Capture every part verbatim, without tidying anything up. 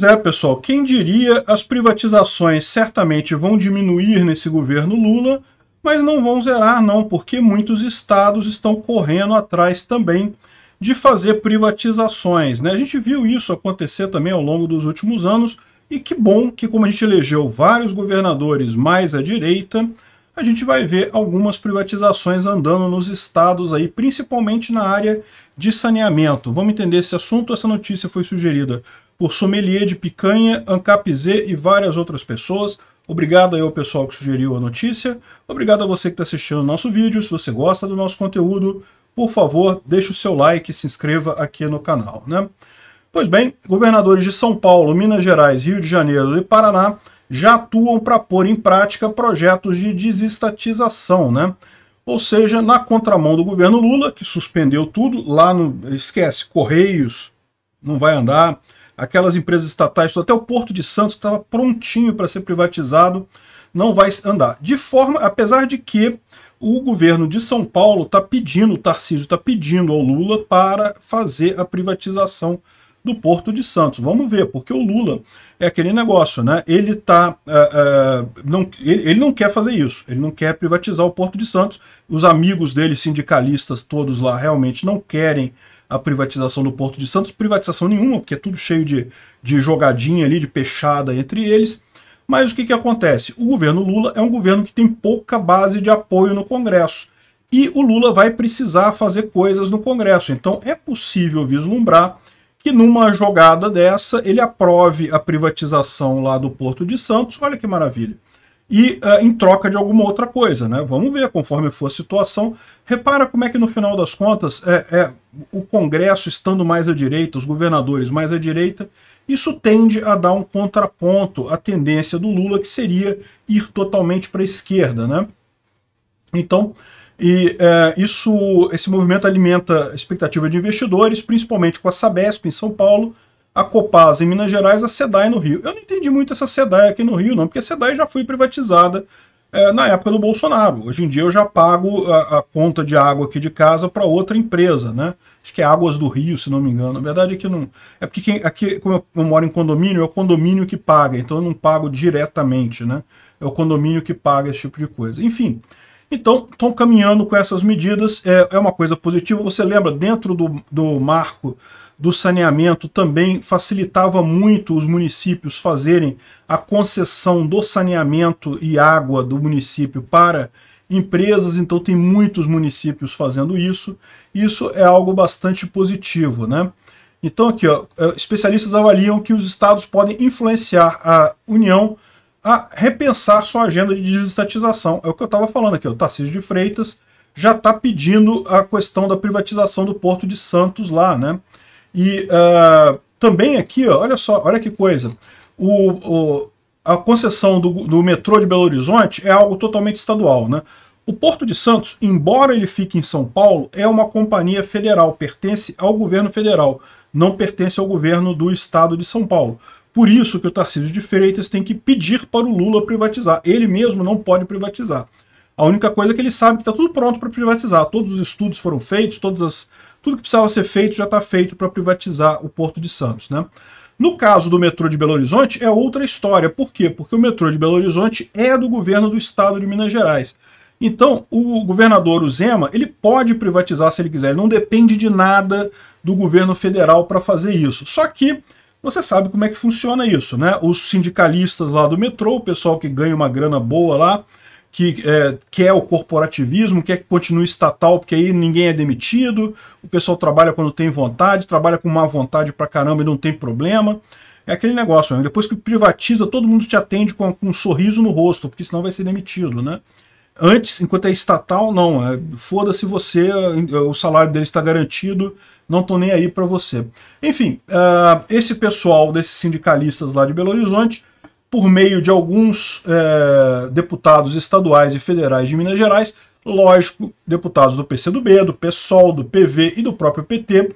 Pois é, pessoal, quem diria, as privatizações certamente vão diminuir nesse governo Lula, mas não vão zerar não, porque muitos estados estão correndo atrás também de fazer privatizações, né? A gente viu isso acontecer também ao longo dos últimos anos, e que bom que, como a gente elegeu vários governadores mais à direita, a gente vai ver algumas privatizações andando nos estados aí, principalmente na área de saneamento. Vamos entender esse assunto. Essa notícia foi sugerida por Sommelier de Picanha, Ancapizê e várias outras pessoas. Obrigado aí ao pessoal que sugeriu a notícia. Obrigado a você que está assistindo o nosso vídeo. Se você gosta do nosso conteúdo, por favor, deixe o seu like e se inscreva aqui no canal, né? Pois bem, governadores de São Paulo, Minas Gerais, Rio de Janeiro e Paraná já atuam para pôr em prática projetos de desestatização, né? Ou seja, na contramão do governo Lula, que suspendeu tudo, lá no... esquece, Correios não vai andar, aquelas empresas estatais, até o Porto de Santos, que estava prontinho para ser privatizado, não vai andar. De forma, apesar de que o governo de São Paulo está pedindo, o Tarcísio está pedindo ao Lula para fazer a privatização do Porto de Santos. Vamos ver, porque o Lula é aquele negócio, né? Ele, tá, uh, uh, não, ele, ele não quer fazer isso, ele não quer privatizar o Porto de Santos. Os amigos dele, sindicalistas todos lá, realmente não querem a privatização do Porto de Santos, privatização nenhuma, porque é tudo cheio de, de jogadinha ali, de peixada entre eles. Mas o que que acontece? O governo Lula é um governo que tem pouca base de apoio no Congresso, e o Lula vai precisar fazer coisas no Congresso. Então é possível vislumbrar que numa jogada dessa ele aprove a privatização lá do Porto de Santos, olha que maravilha, e uh, em troca de alguma outra coisa, né? Vamos ver, conforme for a situação. Repara como é que no final das contas, é, é o Congresso estando mais à direita, os governadores mais à direita, isso tende a dar um contraponto à tendência do Lula, que seria ir totalmente para a esquerda, né? Então... E é, isso, esse movimento alimenta a expectativa de investidores, principalmente com a Sabesp em São Paulo, a Copasa em Minas Gerais, a CEDAE no Rio. Eu não entendi muito essa CEDAE aqui no Rio, não, porque a CEDAE já foi privatizada é, na época do Bolsonaro. Hoje em dia eu já pago a, a conta de água aqui de casa para outra empresa, né? Acho que é Águas do Rio, se não me engano. Na verdade é que não... É porque quem, aqui, como eu, eu moro em condomínio, é o condomínio que paga, então eu não pago diretamente, né? É o condomínio que paga esse tipo de coisa. Enfim... Então, estão caminhando com essas medidas, é, é uma coisa positiva. Você lembra, dentro do, do marco do saneamento também facilitava muito os municípios fazerem a concessão do saneamento e água do município para empresas, então tem muitos municípios fazendo isso. Isso é algo bastante positivo, né? Então aqui, ó, especialistas avaliam que os estados podem influenciar a União a repensar sua agenda de desestatização. É o que eu estava falando aqui, o Tarcísio de Freitas já está pedindo a questão da privatização do Porto de Santos lá, né? E uh, também aqui, ó, olha só, olha que coisa, o, o, a concessão do, do metrô de Belo Horizonte é algo totalmente estadual, né? O Porto de Santos, embora ele fique em São Paulo, é uma companhia federal, pertence ao governo federal, não pertence ao governo do estado de São Paulo. Por isso que o Tarcísio de Freitas tem que pedir para o Lula privatizar. Ele mesmo não pode privatizar. A única coisa é que ele sabe que está tudo pronto para privatizar. Todos os estudos foram feitos, todas as, tudo que precisava ser feito já está feito para privatizar o Porto de Santos, né? No caso do metrô de Belo Horizonte é outra história. Por quê? Porque o metrô de Belo Horizonte é do governo do estado de Minas Gerais. Então, o governador, o Zema, ele pode privatizar se ele quiser. Ele não depende de nada do governo federal para fazer isso. Só que... Você sabe como é que funciona isso, né? Os sindicalistas lá do metrô, o pessoal que ganha uma grana boa lá, que é, quer o corporativismo, quer que continue estatal, porque aí ninguém é demitido, o pessoal trabalha quando tem vontade, trabalha com má vontade pra caramba e não tem problema. É aquele negócio, né? Depois que privatiza, todo mundo te atende com, com um sorriso no rosto, porque senão vai ser demitido, né? Antes, enquanto é estatal, não. É, foda-se você, o salário dele está garantido, não estão nem aí para você. Enfim, uh, esse pessoal desses sindicalistas lá de Belo Horizonte, por meio de alguns uh, deputados estaduais e federais de Minas Gerais, lógico, deputados do PCdoB, do PSOL, do P V e do próprio P T,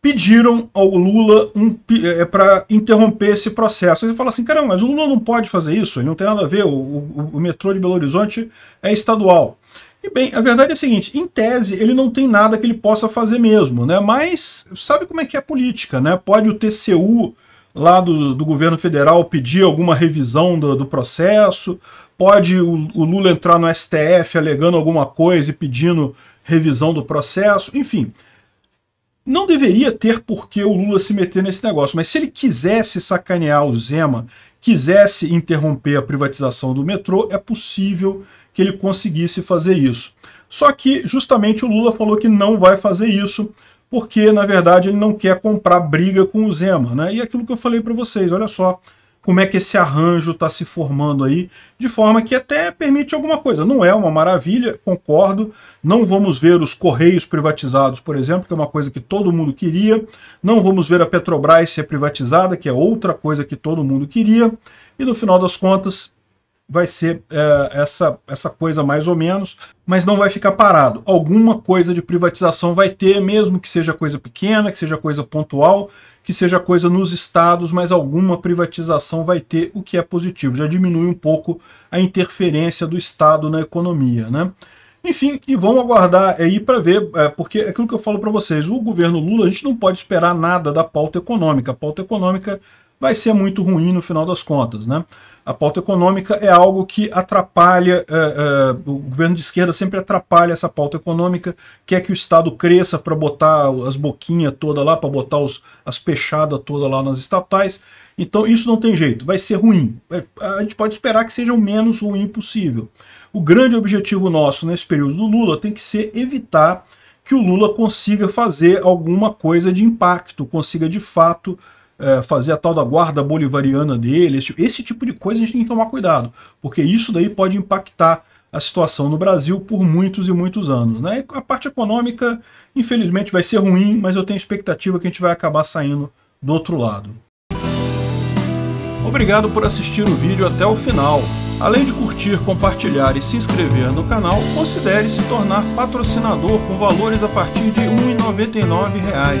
pediram ao Lula um, é, para interromper esse processo. Ele fala assim, caramba, mas o Lula não pode fazer isso, ele não tem nada a ver, o, o, o metrô de Belo Horizonte é estadual. E bem, a verdade é a seguinte, em tese ele não tem nada que ele possa fazer mesmo, né? Mas sabe como é que é a política, né? Pode o T C U lá do, do governo federal pedir alguma revisão do, do processo, pode o, o Lula entrar no S T F alegando alguma coisa e pedindo revisão do processo, enfim. Não deveria ter por que o Lula se meter nesse negócio, mas se ele quisesse sacanear o Zema, quisesse interromper a privatização do metrô, é possível que ele conseguisse fazer isso. Só que justamente o Lula falou que não vai fazer isso, porque, na verdade, ele não quer comprar briga com o Zema, né? E aquilo que eu falei para vocês, olha só como é que esse arranjo está se formando aí, de forma que até permite alguma coisa. Não é uma maravilha, concordo, não vamos ver os Correios privatizados, por exemplo, que é uma coisa que todo mundo queria, não vamos ver a Petrobras ser privatizada, que é outra coisa que todo mundo queria, e no final das contas vai ser é, essa, essa coisa mais ou menos, mas não vai ficar parado. Alguma coisa de privatização vai ter, mesmo que seja coisa pequena, que seja coisa pontual, que seja coisa nos estados, mas alguma privatização vai ter, o que é positivo. Já diminui um pouco a interferência do Estado na economia, né? Enfim, e vão aguardar aí para ver, é, porque é aquilo que eu falo para vocês, o governo Lula, a gente não pode esperar nada da pauta econômica. A pauta econômica vai ser muito ruim no final das contas, né? A pauta econômica é algo que atrapalha, é, é, o governo de esquerda sempre atrapalha essa pauta econômica, quer que o Estado cresça para botar as boquinhas todas lá, para botar os, as peixadas todas lá nas estatais. Então isso não tem jeito, vai ser ruim. A gente pode esperar que seja o menos ruim possível. O grande objetivo nosso nesse período do Lula tem que ser evitar que o Lula consiga fazer alguma coisa de impacto, consiga de fato fazer a tal da guarda bolivariana dele, esse, esse tipo de coisa a gente tem que tomar cuidado, porque isso daí pode impactar a situação no Brasil por muitos e muitos anos, né? A parte econômica, infelizmente, vai ser ruim, mas eu tenho expectativa que a gente vai acabar saindo do outro lado. Obrigado por assistir o vídeo até o final. Além de curtir, compartilhar e se inscrever no canal, considere se tornar patrocinador com valores a partir de um real e noventa e nove centavos.